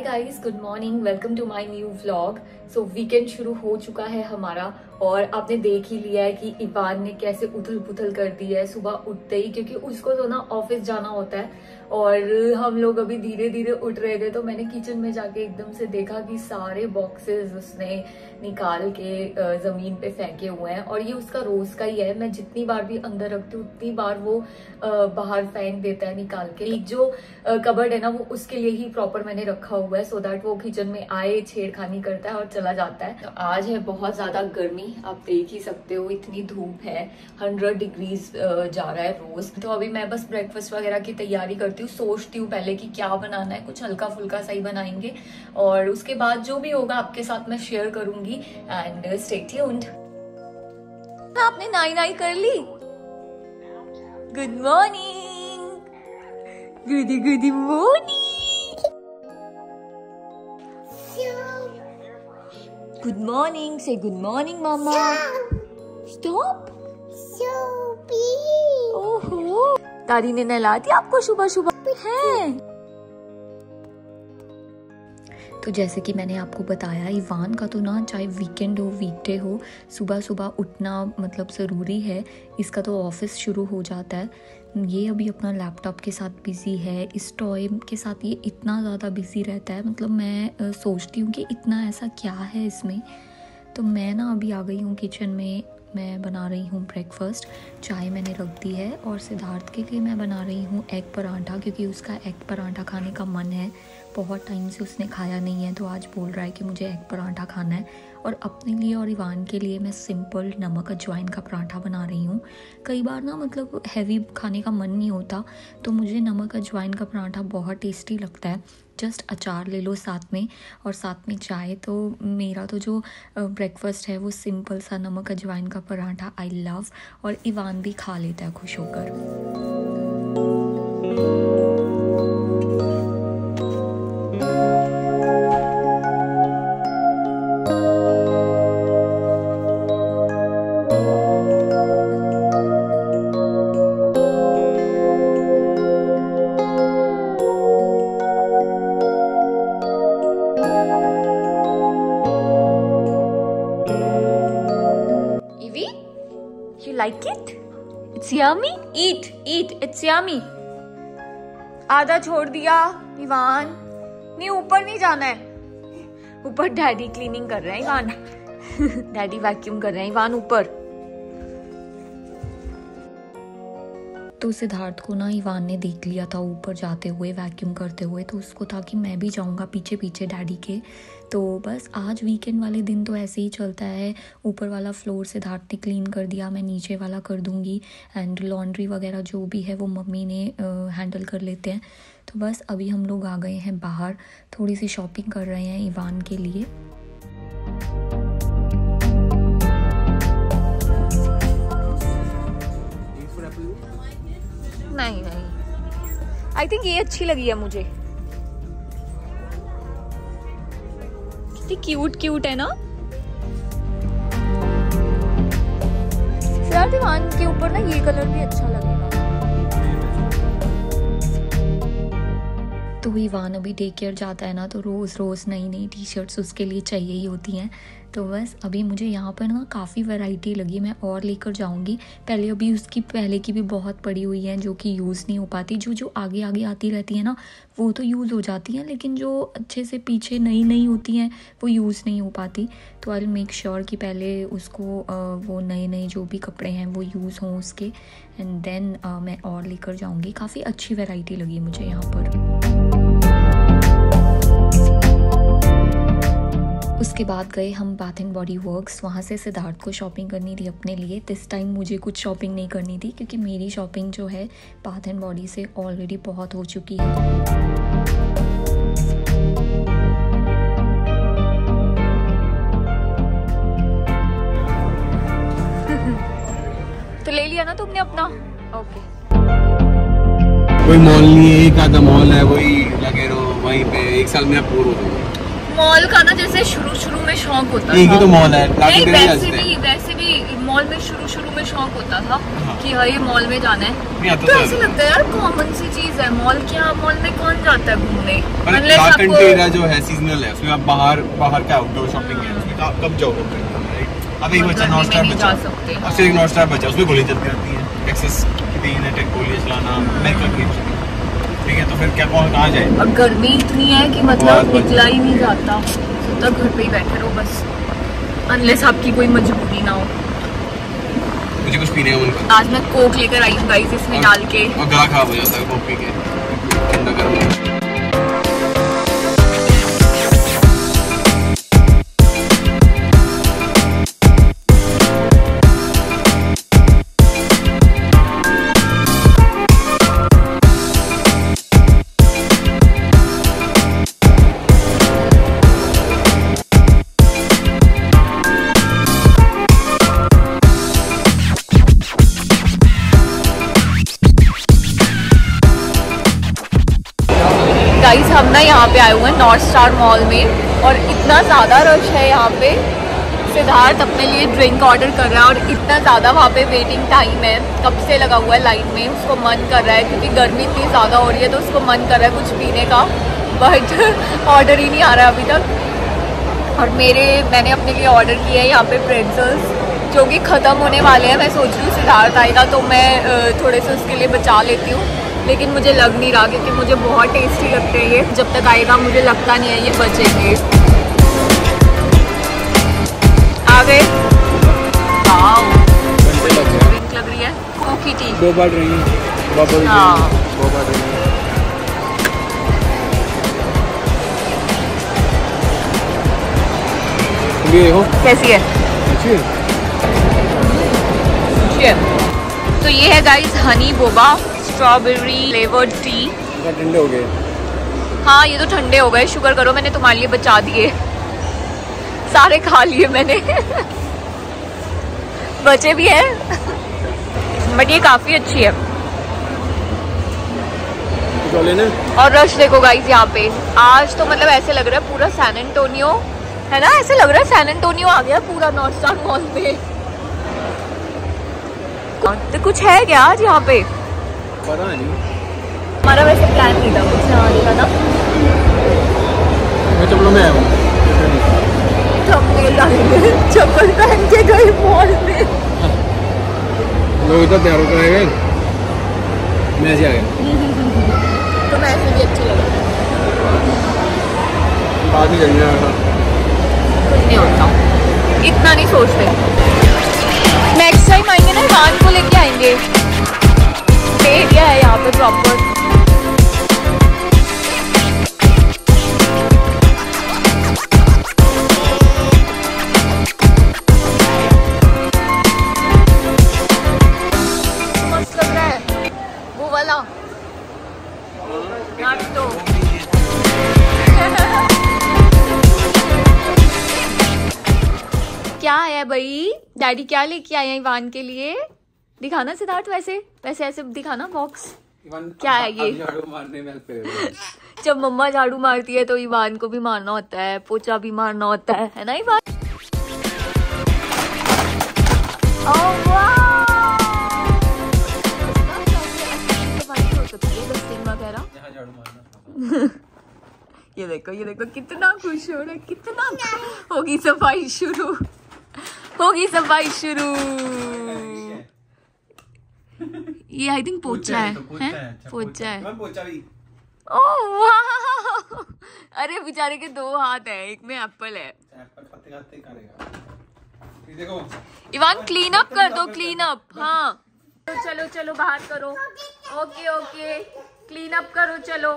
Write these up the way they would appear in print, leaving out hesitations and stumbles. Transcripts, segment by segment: High guys, good morning, welcome to my new vlog. So weekend शुरू हो चुका है हमारा और आपने देख ही लिया है कि ईवान ने कैसे उथल पुथल कर दी है सुबह उठते ही, क्योंकि उसको तो ना ऑफिस जाना होता है। और हम लोग अभी धीरे धीरे उठ रहे थे तो मैंने किचन में जाके एकदम से देखा कि सारे बॉक्सेस उसने निकाल के ज़मीन पे फेंके हुए हैं। और ये उसका रोज़ का ही है, मैं जितनी बार भी अंदर रखती हूँ उतनी बार वो बाहर फेंक देता है निकाल के। जो कबर्ड है ना वो उसके लिए ही प्रॉपर मैंने रखा हुआ है सो दैट वो किचन में आए, छेड़खानी करता है और चला जाता है। तो आज है बहुत ज़्यादा गर्मी, आप देख ही सकते हो, इतनी धूप है, 100 डिग्रीज जा रहा है रोज। तो अभी मैं बस ब्रेकफास्ट वगैरह की तैयारी करती हूँ, सोचती हूँ पहले कि क्या बनाना है, कुछ हल्का फुल्का सा ही बनाएंगे और उसके बाद जो भी होगा आपके साथ मैं शेयर करूंगी। And stay tuned. आपने नाई नाई कर ली? गुड मॉर्निंग, गुडी गुडी मॉर्निंग, गुड मॉर्निंग, से गुड मॉर्निंग मामा। स्टॉप। ओहो, दादी ने नहला दिया आपको सुबह सुबह है। तो जैसे कि मैंने आपको बताया, ईवान का तो ना चाहे वीकेंड हो वीकडे हो सुबह सुबह उठना मतलब ज़रूरी है। इसका तो ऑफिस शुरू हो जाता है। ये अभी अपना लैपटॉप के साथ बिज़ी है, इस टॉय के साथ ये इतना ज़्यादा बिज़ी रहता है। मतलब मैं सोचती हूँ कि इतना ऐसा क्या है इसमें। तो मैं ना अभी आ गई हूँ किचन में, मैं बना रही हूँ ब्रेकफास्ट, चाय मैंने रख दी है और सिद्धार्थ के लिए मैं बना रही हूँ एग पराठा, क्योंकि उसका एग पराठा खाने का मन है, बहुत टाइम से उसने खाया नहीं है। तो आज बोल रहा है कि मुझे एग पराठा खाना है। और अपने लिए और ईवान के लिए मैं सिंपल नमक अजवाइन का पराठा बना रही हूँ। कई बार ना मतलब हैवी खाने का मन नहीं होता तो मुझे नमक अजवाइन का पराठा बहुत टेस्टी लगता है। जस्ट अचार ले लो साथ में और साथ में चाय। तो मेरा तो जो ब्रेकफास्ट है वो सिंपल सा नमक अजवाइन का पराठा, आई लव। और ईवान भी खा लेता है खुश होकर। Like it? It's yummy. Eat, eat. It's yummy. आधा छोड़ दिया ईवान। नहीं, ऊपर नहीं जाना है, ऊपर डैडी क्लीनिंग कर रहे हैं ईवान। डैडी वैक्यूम कर रहे हैं ईवान ऊपर। तो सिद्धार्थ को ना ईवान ने देख लिया था ऊपर जाते हुए वैक्यूम करते हुए, तो उसको था कि मैं भी जाऊंगा पीछे पीछे डैडी के। तो बस आज वीकेंड वाले दिन तो ऐसे ही चलता है। ऊपर वाला फ्लोर सिद्धार्थ ने क्लीन कर दिया, मैं नीचे वाला कर दूंगी। एंड लॉन्ड्री वगैरह जो भी है वो मम्मी ने हैंडल कर लेते हैं। तो बस अभी हम लोग आ गए हैं बाहर, थोड़ी सी शॉपिंग कर रहे हैं ईवान के लिए। नहीं नहीं, आई थिंक ये अच्छी लगी है मुझे, कितनी क्यूट क्यूट है ना। सिद्धार्थ ईवान के ऊपर ना ये कलर भी अच्छा लगेगा। तो ईवान अभी डे केयर जाता है ना, तो रोज़ रोज़ नई नई टी शर्ट्स उसके लिए चाहिए ही होती हैं। तो बस अभी मुझे यहाँ पर ना काफ़ी वैरायटी लगी, मैं और लेकर जाऊँगी। पहले अभी उसकी पहले की भी बहुत पड़ी हुई हैं जो कि यूज़ नहीं हो पाती, जो जो आगे आगे आती रहती है ना वो तो यूज़ हो जाती हैं, लेकिन जो अच्छे से पीछे नई नई होती हैं वो यूज़ नहीं हो पाती। तो आई विल मेक श्योर कि पहले उसको वो नए नए जो भी कपड़े हैं वो यूज़ हों उसके, एंड देन मैं और लेकर जाऊँगी। काफ़ी अच्छी वैरायटी लगी मुझे यहाँ पर। उसके बाद गए हम बाथ एंड बॉडी वर्क्स। वहाँ से सिद्धार्थ को शॉपिंग करनी थी अपने लिए, दिस टाइम मुझे कुछ शॉपिंग नहीं करनी थी क्योंकि मेरी शॉपिंग जो है बाथ एंड बॉडी से ऑलरेडी बहुत हो चुकी है। तो ले लिया ना तुमने अपना? ओके। कोई मॉल नहीं है, एक आधा मॉल है वही लगे रहो वहीं पे, एक साल में पूरा हो जाएगा। मॉल का ना जैसे शुरू शुरू में शौक होता है, तो मॉल है, नहीं, वैसे भी मॉल में शुरू शुरू में में शौक होता था कि हाँ ये मॉल में जाना है, तो ऐसे लगता है यार कॉमन सी चीज है मॉल, क्या मॉल में कौन जाता है घूमने, जो है सीजनल है उसमें आप बाहर का आउटडोर शॉपिंग है आप कब जाओगे। अब एक बच्चा नॉर्थ स्टार बचा और फिर एक नॉर्थ स्टार बचा उसमें गोली चलती रहती है, एक्सेस कितनी यूनाइटेड गोलियाँ चलाना मैं, ठीक है तो फिर क्या कौन कहाँ जाए। अब गर्मी इतनी है कि मतलब निकला ही नहीं जाता, तो घर पे ही बैठे रहो बस, अनलेस आपकी कोई मजबूरी ना हो। मुझे कुछ पीने का आज मैं कोक लेकर आई हूँ गाइस, इसमें डाल के और गला खराब हो जाता है कोक पी के ठंडा गर्म। हम ना यहाँ पे आए हुए हैं नॉर्थ स्टार मॉल में और इतना ज़्यादा रश है यहाँ पे। सिद्धार्थ अपने लिए ड्रिंक ऑर्डर कर रहा है और इतना ज़्यादा वहाँ पे वेटिंग टाइम है, कब से लगा हुआ है लाइन में। उसको मन कर रहा है क्योंकि गर्मी इतनी ज़्यादा हो रही है तो उसको मन कर रहा है कुछ पीने का, बट ऑर्डर ही नहीं आ रहा है अभी तक। और मैंने अपने लिए ऑर्डर किया है यहाँ पे प्रेट्ज़ल्स जो कि ख़त्म होने वाले हैं। मैं सोच रही हूँ सिद्धार्थ आएगा तो मैं थोड़े से उसके लिए बचा लेती हूँ, लेकिन मुझे लग नहीं रहा क्योंकि मुझे बहुत टेस्टी लगते हैं ये। जब तक आएगा मुझे लगता नहीं है ये बचेंगे। आ गए, ड्रिंक लग रही है कोक की टी, दो बार ड्रिंक, हाँ दो बार ड्रिंक। ये हो कैसी है? अच्छी है। तो ये है guys honey boba strawberry flavoured tea. ठंडे हो गए, हाँ ये तो ठंडे हो गए। शुगर करो मैंने तुम्हारे लिए बचा दिए, सारे खा लिए मैंने बचे भी हैं, बट ये काफी अच्छी है। और रश देखो गाइस यहाँ पे आज तो, मतलब ऐसे लग रहा है पूरा सैन एंटोनियो है ना, ऐसे लग रहा है सैन एंटोनियो आ गया पूरा नॉर्थ स्टार मॉल पे। तो कुछ है क्या आज यहाँ पे? हमारा वैसे प्लान नहीं था कुछ आने का ना, मैं चप्पलों में आया हूँ, चप्पल पहन के गए मॉल में। लोग इतना प्यार होकर आए गए, मैं ऐसे आ गया तो मैं ऐसे भी अच्छी लगा। बात नहीं करना कुछ नहीं होता, इतना नहीं सोचते। नेक्स्ट टाइम आएंगे ना ईवान को लेके आएंगे, एरिया है यहाँ पे प्रॉपर। मस्त लग रहा है वो वाला नाटो। क्या आया भाई डैडी, क्या लेके आए ईवान के लिए? दिखाना सिद्धार्थ, वैसे वैसे ऐसे दिखाना बॉक्स। क्या है ये? झाड़ू मारने में जब मम्मा झाड़ू मारती है तो ईवान को भी मारना होता है, पोछा भी मारना होता है ना ईवान। ये देखो कितना खुश हो रहा है, कितना होगी सफाई शुरू, होगी सफाई शुरू। ये आई थिंक पोछा है, पोछा है। ओह वाह, अरे बेचारे के दो हाथ है, एक में एप्पल है। देखो ईवान क्लीन अप कर दो, क्लीन अप। हाँ चलो चलो बाहर करो, ओके ओके क्लीन अप करो, चलो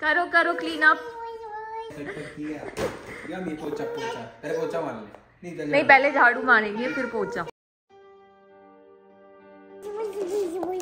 करो करो क्लीन अप। नहीं पहले झाड़ू मारेंगे फिर पोछा।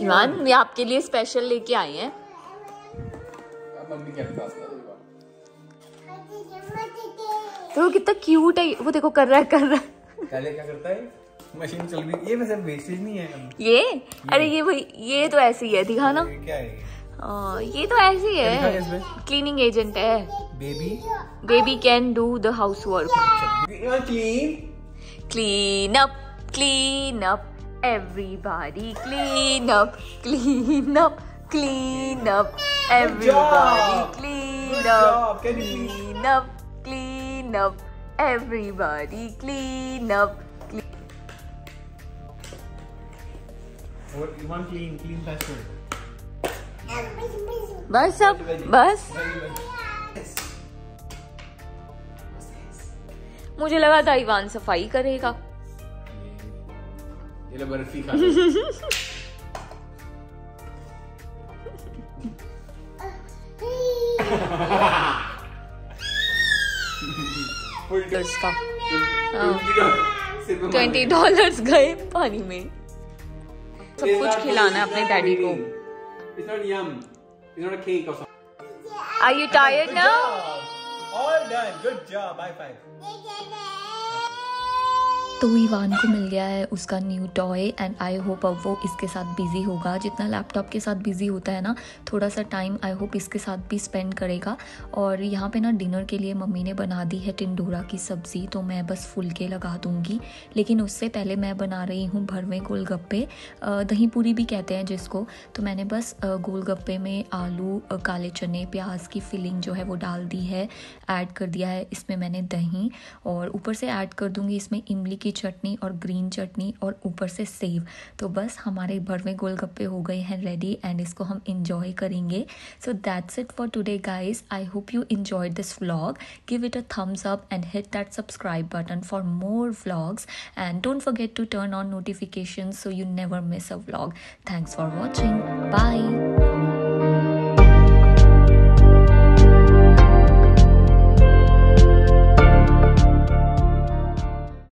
ईवान मैं आपके लिए स्पेशल लेके आए हैं। तो कितना क्यूट है वो, देखो कर रहा है। पहले क्या करता है? मशीन चल रही है। ये वैसे बेसिस नहीं है ये। अरे ये भाई ये तो ऐसी है, दिखा ना क्या है ये तो ऐसी है, क्लीनिंग एजेंट है। Baby can do the house work, clean up Clean up, everybody. Clean up, clean up, clean up. Everybody, clean up, clean up, clean up. Everybody, clean up. और इवन क्लीन फैशन बस अब बस मुझे लगा था Ivan सफाई करेगा ये बर्फी खा का $20 गए पानी में। सब कुछ खिलाना अपने डैडी को। It's not yum. It's not a cake or something. Are you tired now? All done. Good job. Bye bye. तो इवान को मिल गया है उसका new toy and I hope अब वो इसके साथ बिजी होगा जितना लैपटॉप के साथ बिजी होता है ना थोड़ा सा टाइम आई होप इसके साथ भी स्पेंड करेगा। और यहाँ पे ना डिनर के लिए मम्मी ने बना दी है टिंडोरा की सब्ज़ी तो मैं बस फुलके लगा दूँगी। लेकिन उससे पहले मैं बना रही हूँ भरवें गोलगप्पे दही पूरी भी कहते हैं जिसको। तो मैंने बस गोलगप्पे में आलू काले चने प्याज की फिलिंग जो है वो डाल दी है ऐड कर दिया है इसमें मैंने दही और ऊपर से ऐड कर दूँगी इसमें इमली की चटनी और ग्रीन चटनी और ऊपर से सेव। तो बस हमारे भरवें गोलगप्पे हो गए हैं रेडी एंड इसको हम इंजॉय करेंगे। So that's it for today guys. I hope you enjoyed this vlog. Give it a thumbs up and hit that subscribe button for more vlogs and don't forget to turn on notification so you never miss a vlog. Thanks for watching bye.